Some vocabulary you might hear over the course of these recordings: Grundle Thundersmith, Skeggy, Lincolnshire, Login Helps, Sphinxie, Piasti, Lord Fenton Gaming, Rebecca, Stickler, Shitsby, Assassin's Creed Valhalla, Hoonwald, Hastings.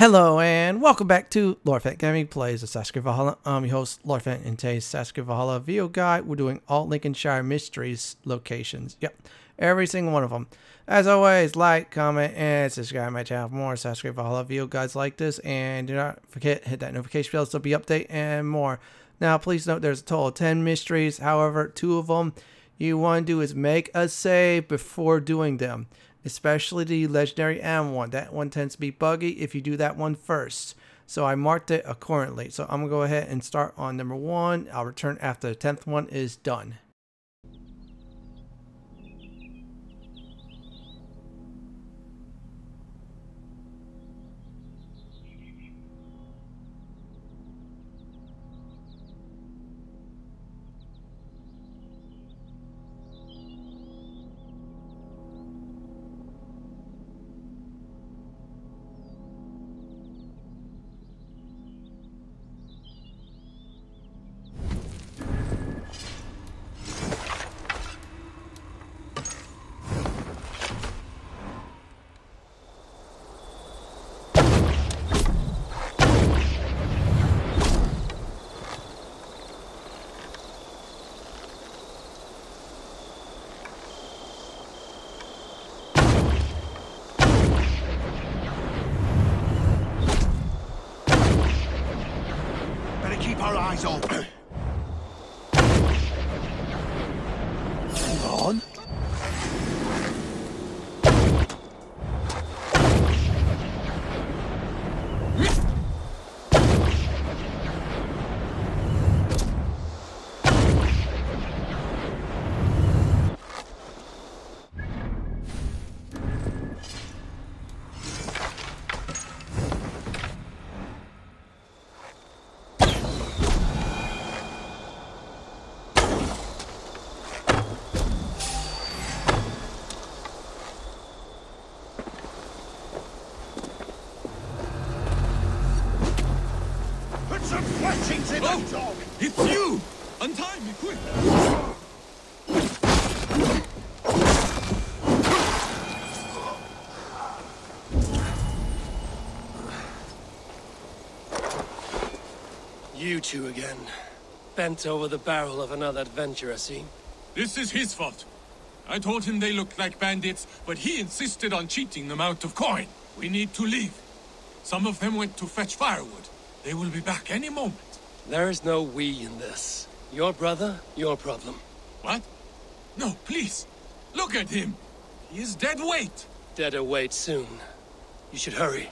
Hello and welcome back to Lord Fenton Gaming Plays Assassin's Creed Valhalla. I'm your host, Lord Fenton, and today's Assassin's Creed Valhalla video guide. We're doing all Lincolnshire mysteries locations. Yep, every single one of them. As always, like, comment, and subscribe to my channel for more Assassin's Creed Valhalla video guides like this. And do not forget, hit that notification bell so be update and more. Now, please note there's a total of 10 mysteries. However, 2 of them you want to do is make a save before doing them. Especially the legendary animal one. That one tends to be buggy if you do that one first. So I marked it accordingly. So I'm going to go ahead and start on number 1. I'll return after the 10th one is done. Open. Hang on. Oh, it's you! Untie me, quick! You two again. Bent over the barrel of another adventure, I see. This is his fault. I told him they looked like bandits, but he insisted on cheating them out of coin. We need to leave. Some of them went to fetch firewood. They will be back any moment. There is no we in this. Your brother, your problem. What? No, please. Look at him. He is dead weight. Deader weight soon. You should hurry.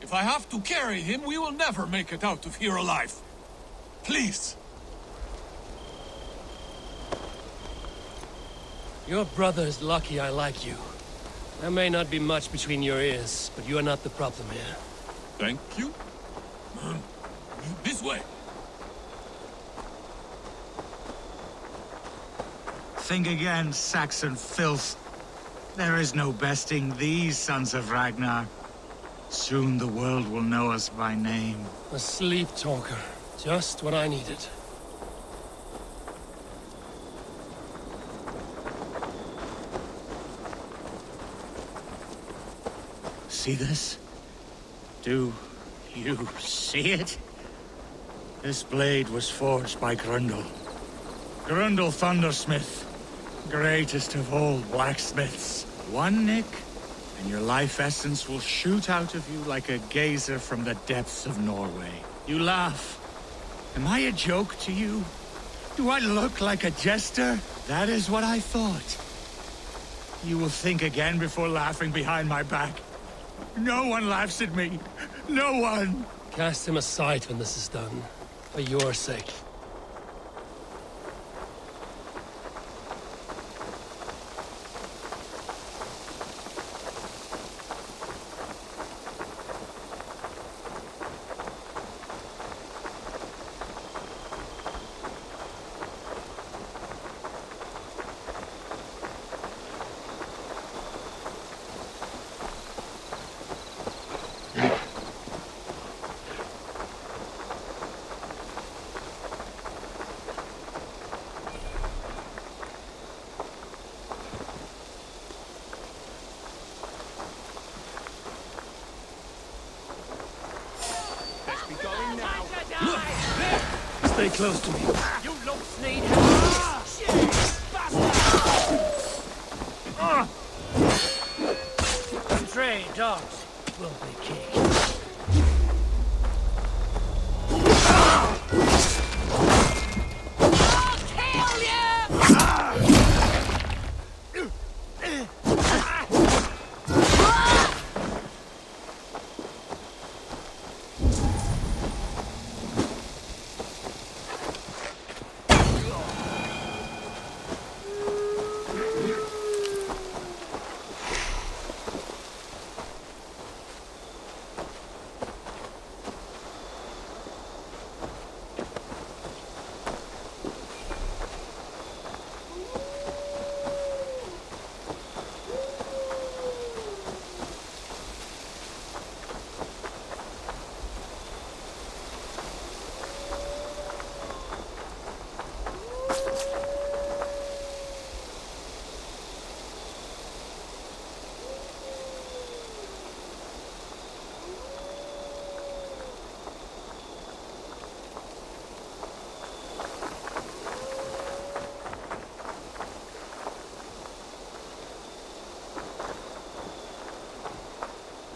If I have to carry him, we will never make it out of here alive. Please. Your brother is lucky I like you. There may not be much between your ears, but you are not the problem here. Thank you. This way. Think again, Saxon filth. There is no besting these sons of Ragnar. Soon the world will know us by name. A sleep talker. Just what I needed. See this? Do you see it? This blade was forged by Grundle. Grundle Thundersmith. Greatest of all blacksmiths. One nick, and your life essence will shoot out of you like a geyser from the depths of Norway. You laugh. Am I a joke to you? Do I look like a jester? That is what I thought. You will think again before laughing behind my back. No one laughs at me. No one! Cast him aside when this is done. For your sake. very close to me. You low sneak! Stray dogs will be kicked.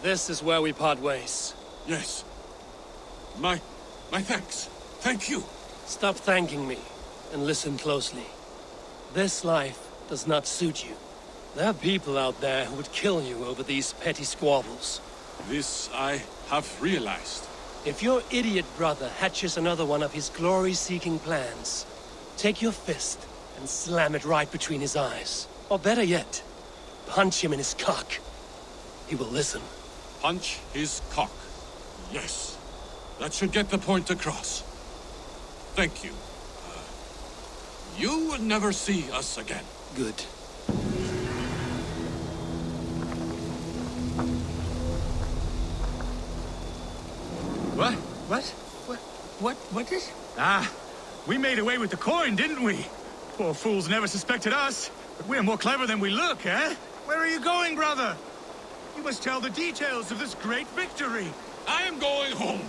This is where we part ways. Yes. My thanks. Thank you. Stop thanking me, and listen closely. This life does not suit you. There are people out there who would kill you over these petty squabbles. This I have realized. If your idiot brother hatches another one of his glory-seeking plans, take your fist and slam it right between his eyes. Or better yet, punch him in his cock. He will listen. Punch his cock. Yes. That should get the point across. Thank you. You will never see us again. Good. What? What? What is? Ah, we made away with the coin, didn't we? Poor fools never suspected us. But we're more clever than we look, eh? Where are you going, brother? You must tell the details of this great victory. I am going home.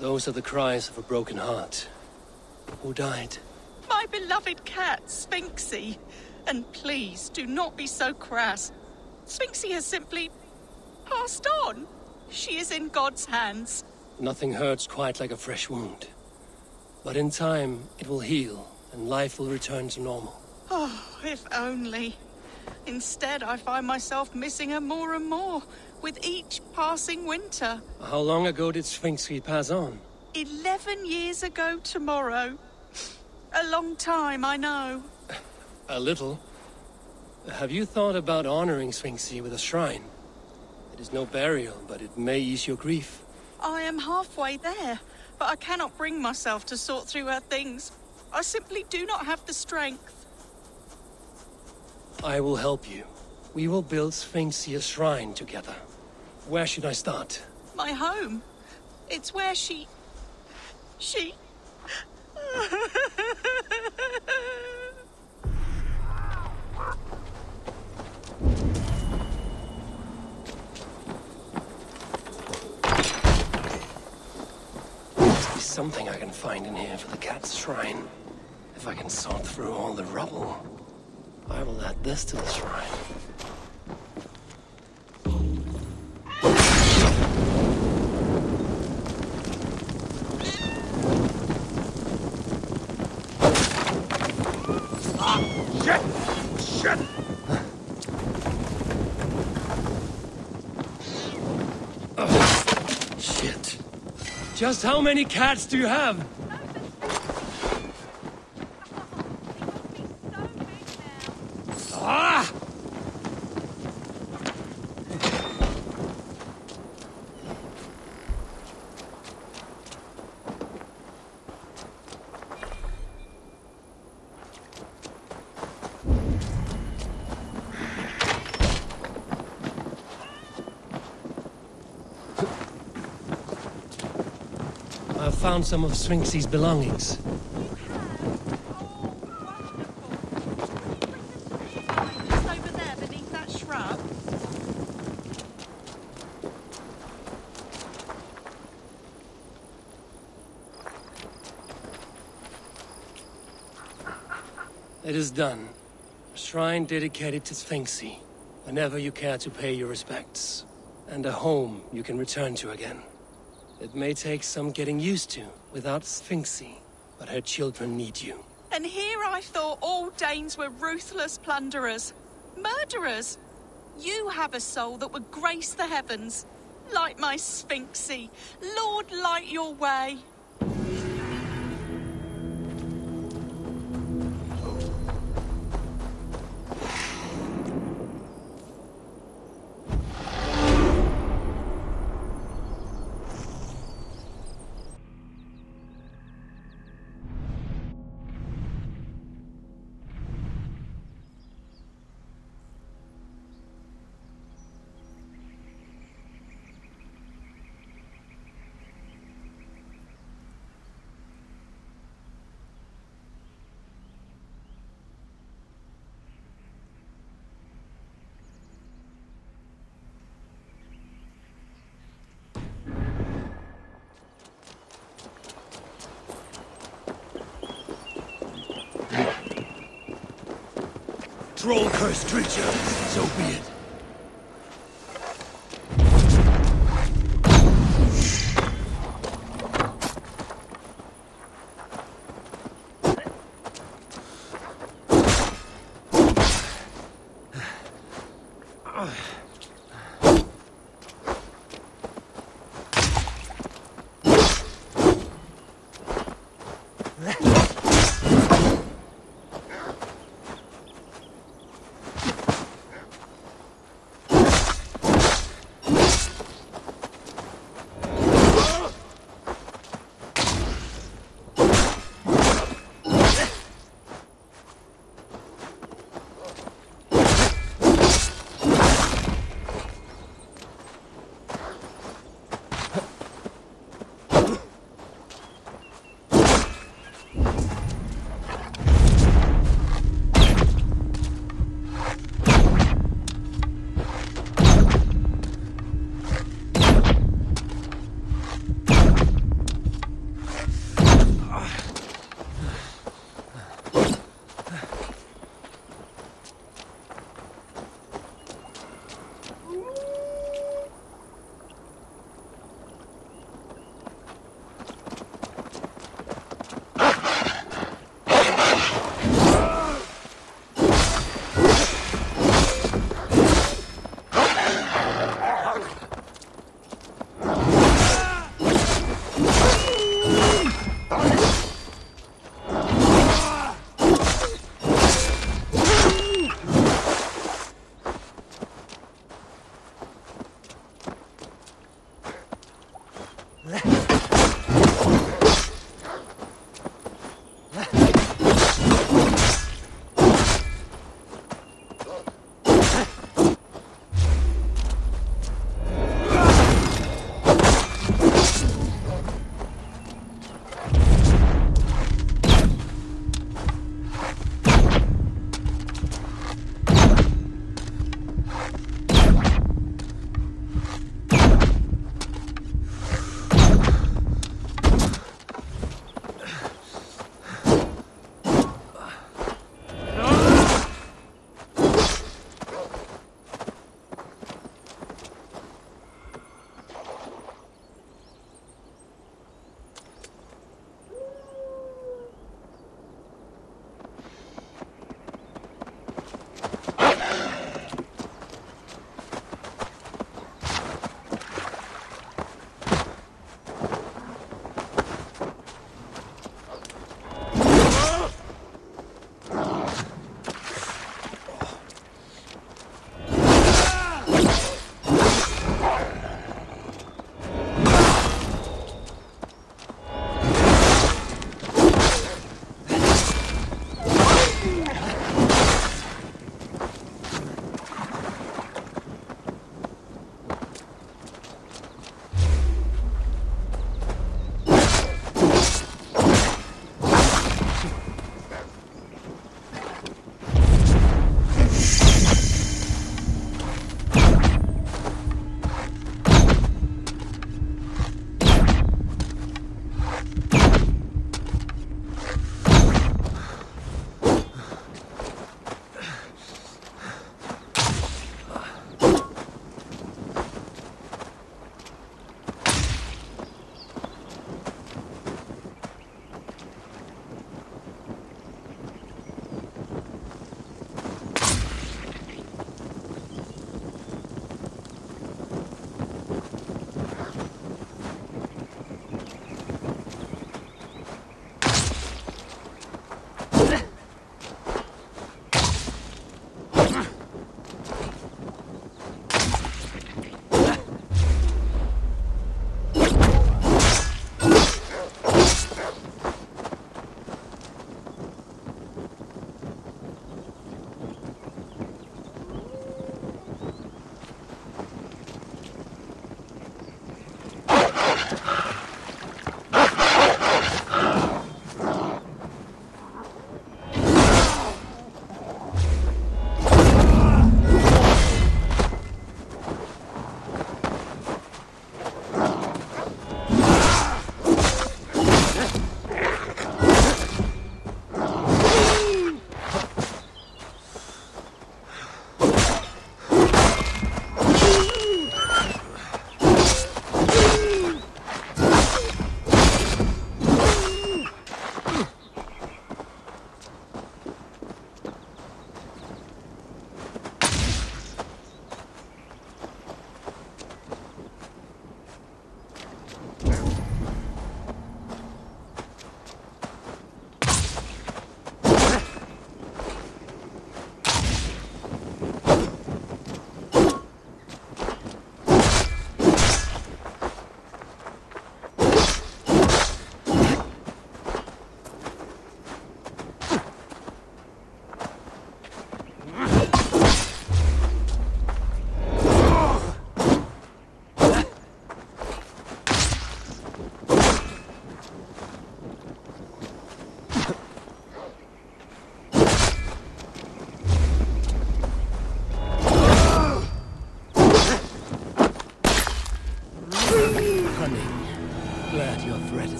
Those are the cries of a broken heart. Who died? My beloved cat, Sphinxie. And please, do not be so crass. Sphinxie has simply passed on. She is in God's hands. Nothing hurts quite like a fresh wound. But in time, it will heal, and life will return to normal. Oh, if only. Instead, I find myself missing her more and more. With each passing winter. How long ago did Sphinxie pass on? 11 years ago tomorrow. A long time, I know. A little. Have you thought about honoring Sphinxie with a shrine? It is no burial, but it may ease your grief. I am halfway there, but I cannot bring myself to sort through her things. I simply do not have the strength. I will help you. We will build Sphinxie a shrine together. Where should I start? My home. It's where she... There must be something I can find in here for the cat's shrine. If I can sort through all the rubble, I will add this to the shrine. Just how many cats do you have? Ah! found some of Sphinxie's belongings. It is done. A shrine dedicated to Sphinxie, whenever you care to pay your respects. And a home you can return to again. It may take some getting used to without Sphinxie, but her children need you. And here I thought all Danes were ruthless plunderers, murderers. You have a soul that would grace the heavens. Like my Sphinxie, Lord, light your way. Troll-cursed creature, so be it.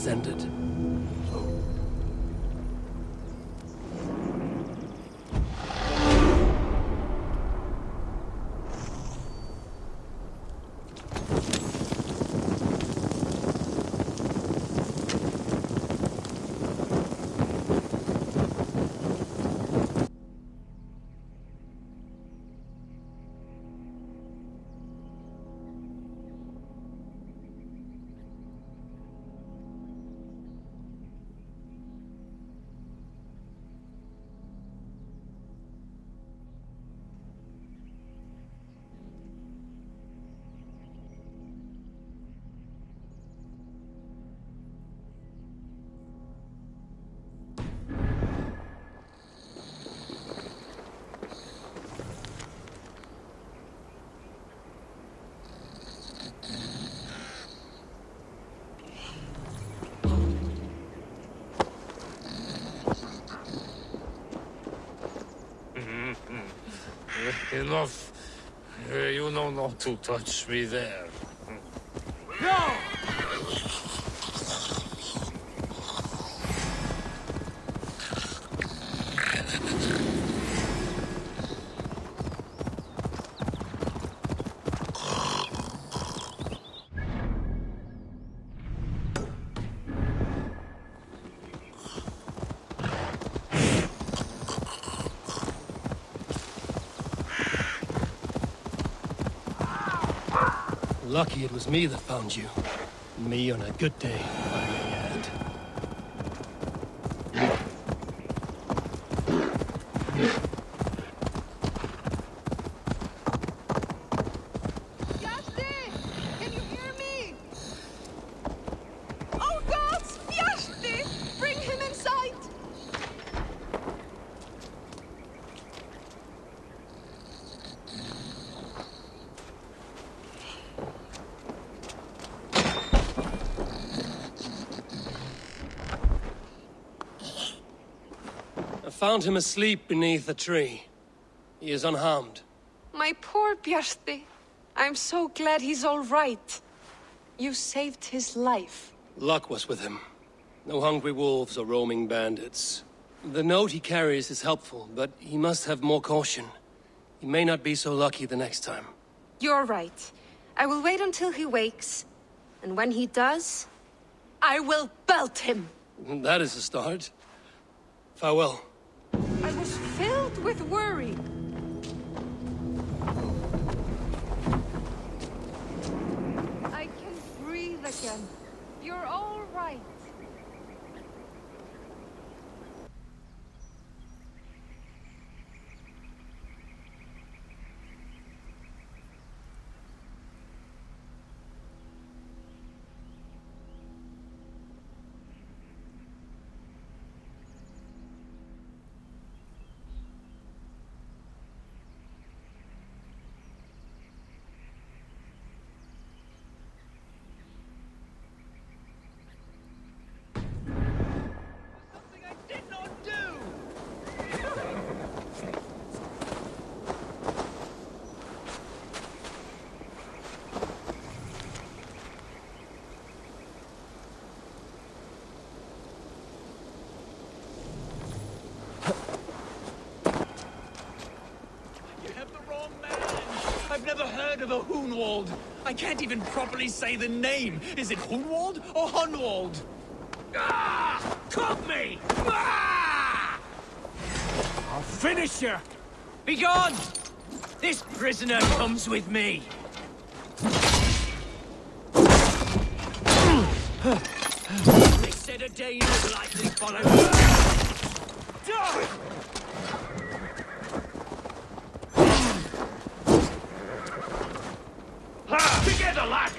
has ended. Enough. You know not to touch me there. No! Lucky it was me that found you. Me on a good day. Found him asleep beneath a tree. He is unharmed. My poor Piasti. I'm so glad he's all right. You saved his life. Luck was with him. No hungry wolves or roaming bandits. The note he carries is helpful, but he must have more caution. He may not be so lucky the next time. You're right. I will wait until he wakes. And when he does, I will belt him. That is a start. Farewell. I was filled with worry. I can breathe again. You're all right. Of a Hoonwald. I can't even properly say the name. Is it Hoonwald or Hoonwald? Ah! Cook me! Ah! I'll finish you! Be gone! This prisoner comes with me. They said a day would likely follow. Die! Together, lad!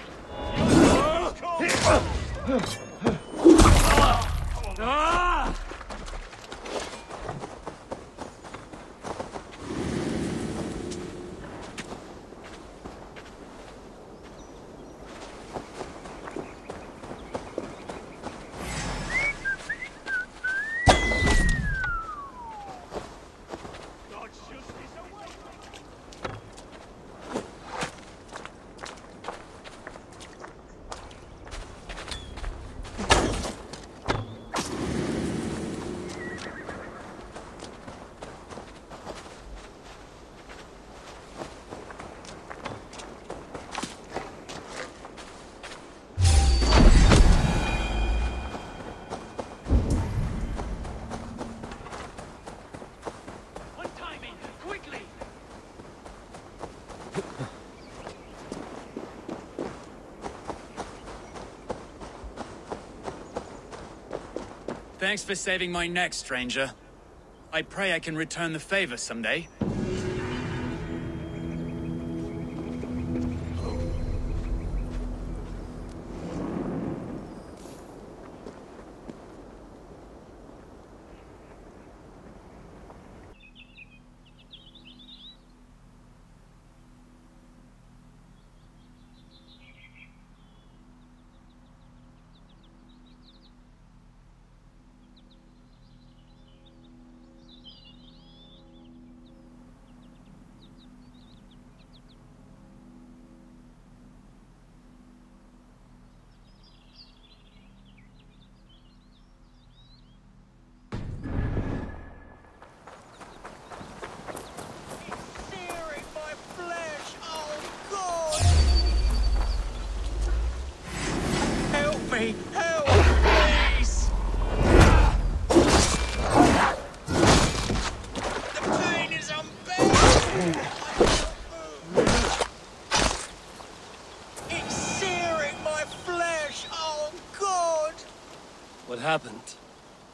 Thanks for saving my neck, stranger. I pray I can return the favor someday.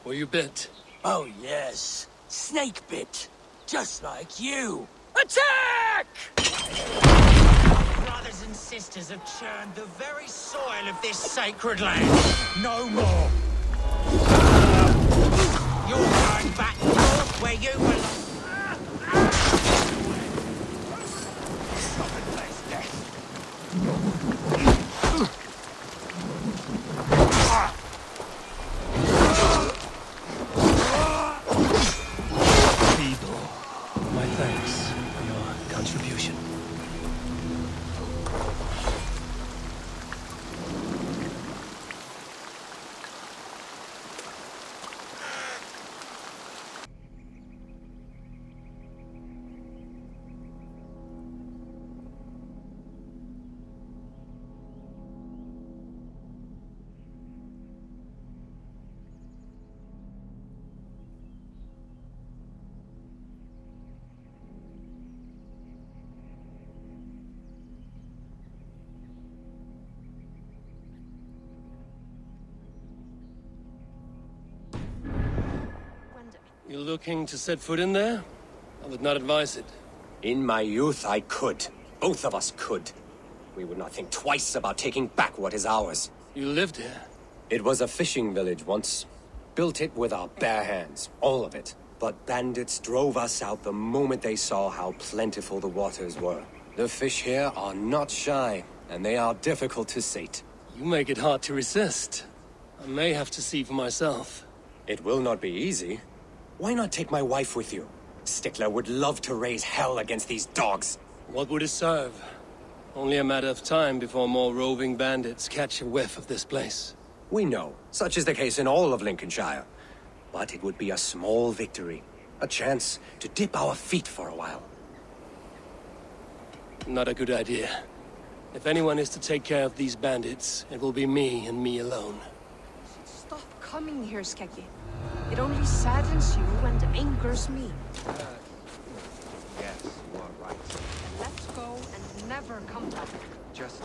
Were you bit? Oh yes, snake bit, just like you. Attack! Brothers and sisters have churned the very soil of this sacred land. No more. You're going back north where you belong. You looking to set foot in there? I would not advise it. In my youth, I could. Both of us could. We would not think twice about taking back what is ours. You lived here? It was a fishing village once. Built it with our bare hands, all of it. But bandits drove us out the moment they saw how plentiful the waters were. The fish here are not shy, and they are difficult to sate. You make it hard to resist. I may have to see for myself. It will not be easy. Why not take my wife with you? Stickler would love to raise hell against these dogs. What would it serve? Only a matter of time before more roving bandits catch a whiff of this place. We know. Such is the case in all of Lincolnshire. But it would be a small victory. A chance to dip our feet for a while. Not a good idea. If anyone is to take care of these bandits, it will be me and me alone. Stop coming here, Skeggy. It only saddens you and angers me. Yes, you are right. Let's go and never come back. Just,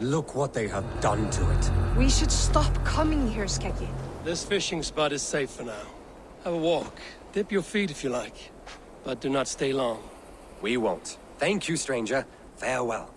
Look what they have done to it. We should stop coming here, Skeggy. This fishing spot is safe for now. Have a walk. Dip your feet if you like. But do not stay long. We won't. Thank you, stranger. Farewell.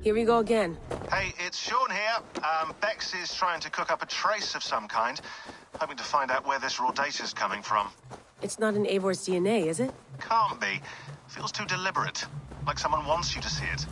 Here we go again. Hey, it's Sean here. Bex is trying to cook up a trace of some kind, hoping to find out where this raw data's coming from. It's not in Eivor's DNA, is it? Can't be. Feels too deliberate, like someone wants you to see it.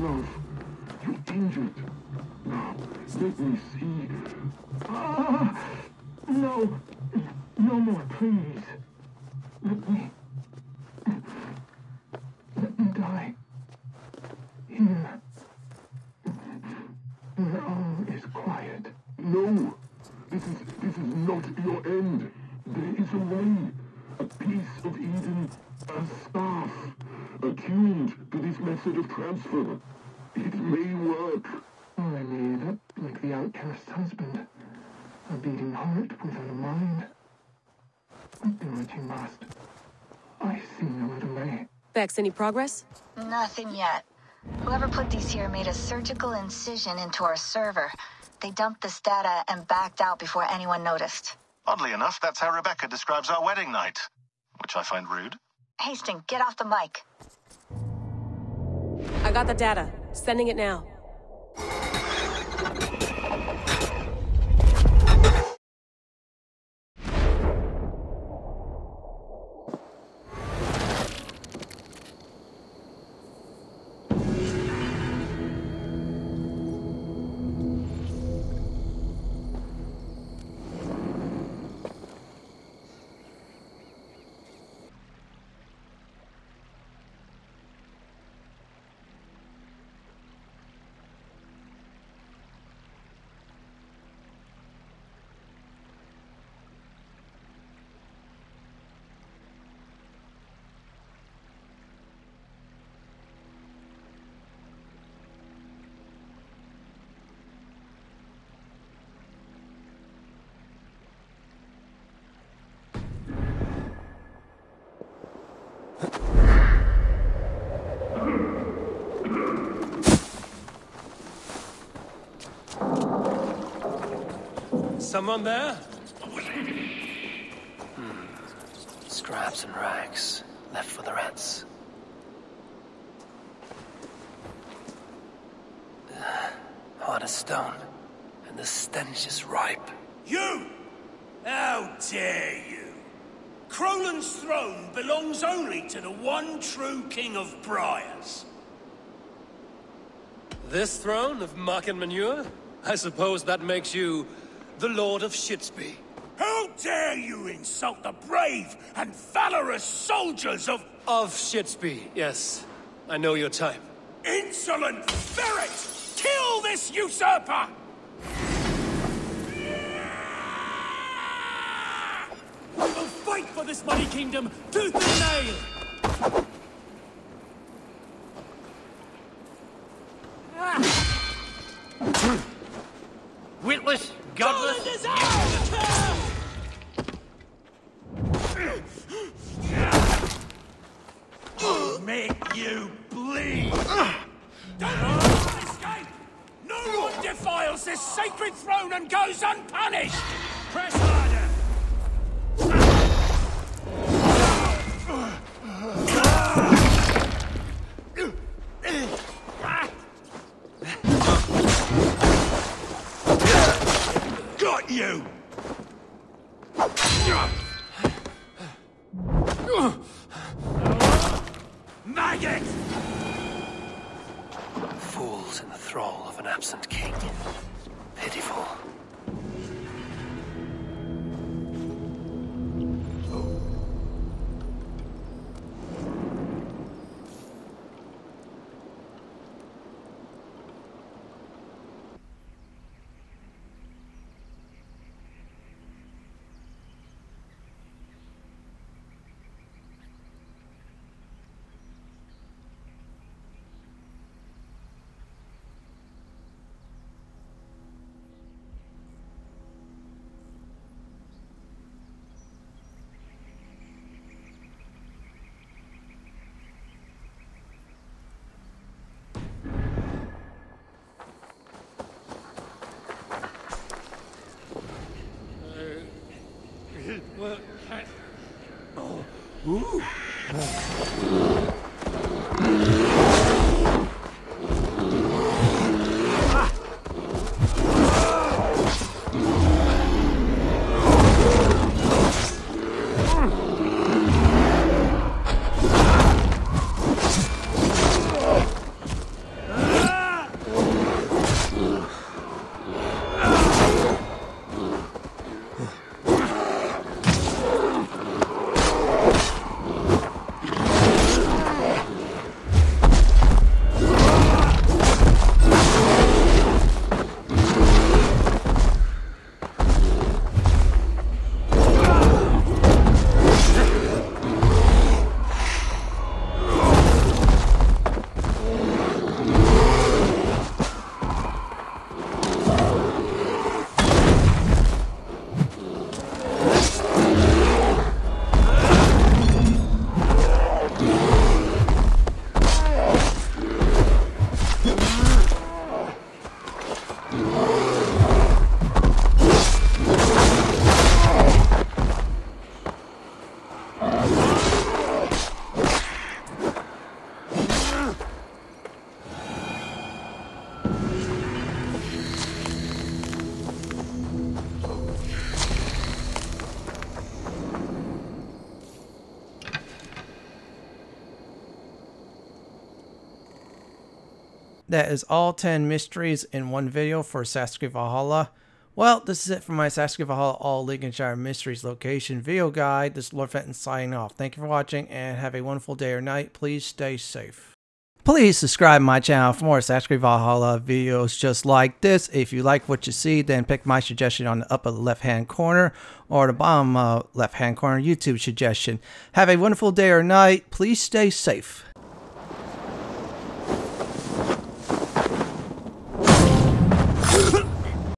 love. You injured. Now, let me see. Ah! No. No more, please. Let me die. Here. Where all is quiet. No. This is not your end. There is a way. A piece of Eden. A staff. Attuned to this method of transfer. It may work. I made up like the outcast husband. A beating heart without a mind. Do what you must. I see no other way. Bex, any progress? Nothing yet. Whoever put these here made a surgical incision into our server. They dumped this data and backed out before anyone noticed. Oddly enough, that's how Rebecca describes our wedding night, which I find rude. Hastings, get off the mic. I got the data. Sending it now. Someone there? Scraps and rags left for the rats. Hard as stone, and the stench is ripe. You! How dare you! Crolan's throne belongs only to the one true king of Briars. This throne of muck and manure? I suppose that makes you... the Lord of Shitsby. How dare you insult the brave and valorous soldiers of... Of Shitsby, yes. I know your time. Insolent ferret! Kill this usurper! We'll fight for this mighty kingdom, tooth and nail! Witless! Godless! I'll make you bleed! Don't escape! No one defiles this sacred throne and goes unpunished! Press harder! You! Maggot! Fools in the thrall of an absent king. Pitiful. Ooh. that is all 10 mysteries in one video for Assassin's Creed Valhalla. Well, this is it for my Assassin's Creed Valhalla All Lincolnshire Mysteries Location Video Guide. This is Lord Fenton signing off. Thank you for watching and have a wonderful day or night. Please stay safe. Please subscribe to my channel for more Assassin's Creed Valhalla videos just like this. If you like what you see, then pick my suggestion on the upper left-hand corner or the bottom left-hand corner YouTube suggestion. Have a wonderful day or night. Please stay safe.